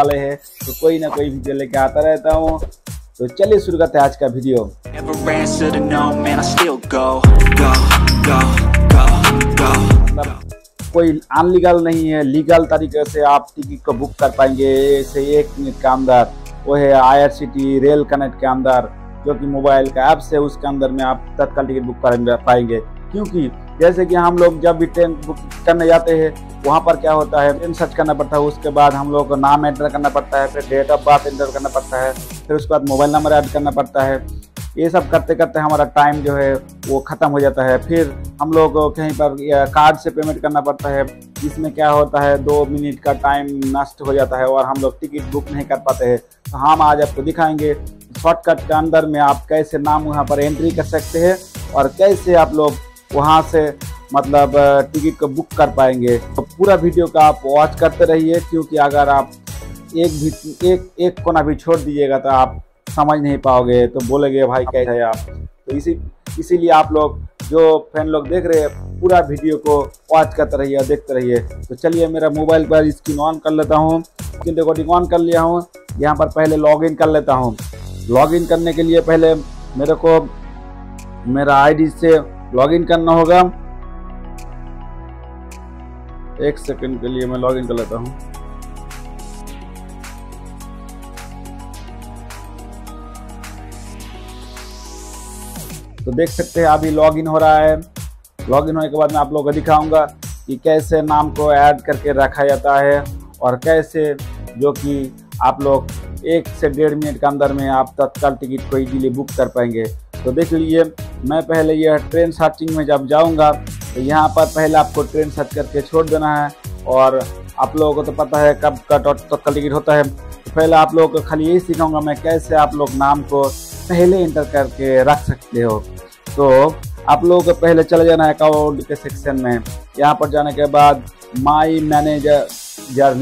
वाले हैं, तो कोई ना कोई वीडियो लेके आता रहता हूँ। तो चलिए शुरू करते हैं आज का वीडियो। कोई अनलीगल नहीं है, लीगल तरीके से आप टिकट को बुक कर पाएंगे से एक मिनट के अंदर। वो है IRCTC रेल कनेक्ट के अंदर, जो कि मोबाइल का ऐप्स है, उसके अंदर में आप तत्काल टिकट बुक कर पाएंगे। क्योंकि जैसे कि हम लोग जब भी ट्रेन बुक करने जाते हैं, वहाँ पर क्या होता है, ट्रेन सर्च करना पड़ता है, उसके बाद हम लोग को नाम एंटर करना पड़ता है, फिर डेट ऑफ बर्थ एंटर करना पड़ता है, फिर उसके बाद मोबाइल नंबर ऐड करना पड़ता है। ये सब करते करते हमारा टाइम जो है वो ख़त्म हो जाता है। फिर हम लोग को कहीं पर कार्ड से पेमेंट करना पड़ता है, जिसमें क्या होता है 2 मिनट का टाइम नष्ट हो जाता है और हम लोग टिकट बुक नहीं कर पाते हैं। तो हम आज आपको दिखाएंगे शॉर्टकट के अंदर में आप कैसे नाम वहाँ पर एंट्री कर सकते हैं और कैसे आप लोग वहाँ से मतलब टिकट को बुक कर पाएंगे। तो पूरा वीडियो का आप वॉच करते रहिए, क्योंकि अगर आप एक कोना भी छोड़ दीजिएगा तो आप समझ नहीं पाओगे, तो बोलेंगे भाई कैसे है आप। तो इसीलिए आप लोग जो फ्रेंड लोग देख रहे हैं, पूरा वीडियो को वॉच करते रहिए और देखते रहिए। तो चलिए मेरा मोबाइल पर स्क्रीन ऑन कर लेता हूँ, स्क्रीन रिकॉर्डिंग ऑन कर लिया हूँ। यहाँ पर पहले लॉगिन कर लेता हूँ। लॉगिन करने के लिए पहले मेरे को मेरा ID से लॉगिन करना होगा। 1 सेकंड के लिए मैं लॉगिन कर लेता हूं। तो देख सकते हैं अभी लॉगिन हो रहा है। लॉगिन होने के बाद मैं आप लोगों को दिखाऊंगा कि कैसे नाम को ऐड करके रखा जाता है और कैसे जो कि आप लोग 1 से 1.5 मिनट के अंदर में आप तत्काल टिकट को इजीली बुक कर पाएंगे। तो देख लीजिए, मैं पहले यह ट्रेन सर्चिंग में जब जाऊंगा तो यहाँ पर पहले आपको ट्रेन सर्च करके छोड़ देना है। और आप लोगों को तो पता है कब का तत्काल टिकट होता है। तो पहले आप लोगों को खाली यही सिखाऊंगा मैं कैसे आप लोग नाम को पहले इंटर करके रख सकते हो। तो आप लोगों को पहले चले जाना है अकाउंट के सेक्शन में। यहाँ पर जाने के बाद माई मैनेजर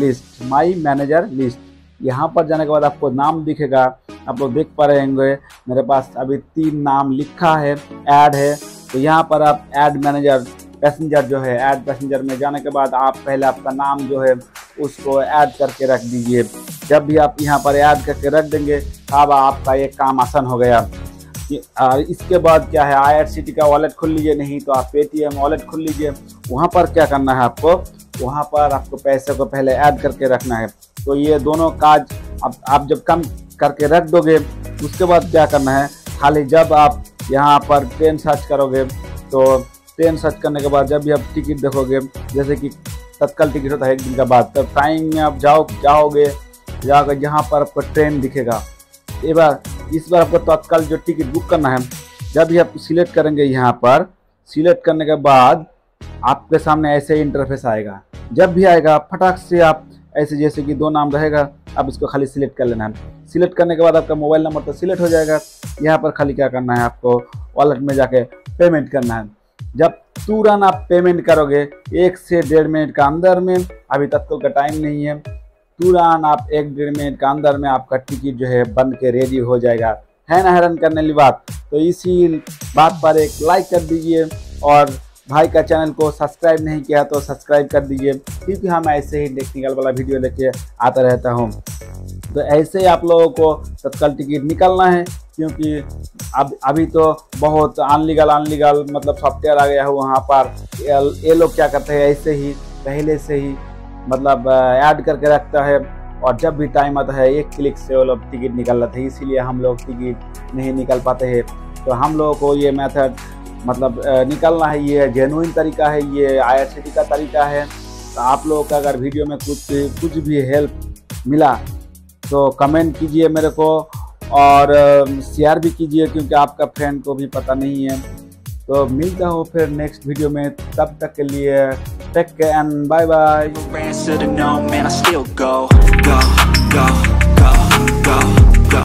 लिस्ट, यहाँ पर जाने के बाद आपको नाम दिखेगा। आप लोग देख पा रहे होंगे मेरे पास अभी 3 नाम लिखा है, ऐड है। तो यहाँ पर आप ऐड मैनेजर पैसेंजर जो है, ऐड पैसेंजर में जाने के बाद आप पहले आपका नाम जो है उसको ऐड करके रख दीजिए। जब भी आप यहाँ पर ऐड करके रख देंगे तब आपका ये काम आसान हो गया। इसके बाद क्या है, IRCTC का वॉलेट खोल लीजिए, नहीं तो आप Paytm वॉलेट खोल लीजिए। वहाँ पर क्या करना है आपको, वहाँ पर आपको पैसे को पहले ऐड करके रखना है। तो ये दोनों काज आप जब कम करके रख दोगे, उसके बाद क्या करना है, खाली जब आप यहाँ पर ट्रेन सर्च करोगे, तो ट्रेन सर्च करने के बाद जब भी आप टिकट देखोगे, जैसे कि तत्काल टिकट होता है 1 दिन के बाद, तब टाइम में आप जाओगे जहाँ पर आपको ट्रेन दिखेगा। इस बार आपको तत्काल जो टिकट बुक करना है, जब भी आप सिलेक्ट करेंगे, यहाँ पर सिलेक्ट करने के बाद आपके सामने ऐसे इंटरफेस आएगा। जब भी आएगा फटाक से आप ऐसे, जैसे कि 2 नाम रहेगा, आप इसको खाली सिलेक्ट कर लेना है। सिलेक्ट करने के बाद आपका मोबाइल नंबर तो सिलेक्ट हो जाएगा। यहाँ पर खाली क्या करना है, आपको वॉलेट में जाके पेमेंट करना है। जब तुरंत आप पेमेंट करोगे 1 से 1.5 मिनट के अंदर में, अभी तत्काल का टाइम नहीं है, तुरंत आप 1-1.5 मिनट के अंदर में आपका टिकट जो है बन के रेडी हो जाएगा। है ना हैरान करने वाली बात। तो इसी बात पर एक लाइक कर दीजिए और भाई का चैनल को सब्सक्राइब नहीं किया तो सब्सक्राइब कर दीजिए, क्योंकि हम ऐसे ही टेक्निकल वाला वीडियो लेके आता रहता हूँ। तो ऐसे ही आप लोगों को तत्काल टिकट निकालना है, क्योंकि अभी तो बहुत अनलीगल मतलब सॉफ्टवेयर आ गया है। वहाँ पर ये लोग क्या करते हैं, ऐसे ही पहले से ही मतलब ऐड करके रखता है और जब भी टाइम आता है 1 क्लिक से वो लोग टिकट निकाल लेते हैं। इसीलिए हम लोग टिकट नहीं निकाल पाते हैं। तो हम लोगों को ये मेथड मतलब निकालना है, ये जेन्युइन तरीका है, ये IRCTC का तरीका है। तो आप लोगों का अगर वीडियो में कुछ भी हेल्प मिला तो कमेंट कीजिए मेरे को और शेयर भी कीजिए, क्योंकि आपका फ्रेंड को भी पता नहीं है। तो मिलता हूँ फिर नेक्स्ट वीडियो में, तब तक के लिए take care and bye bye.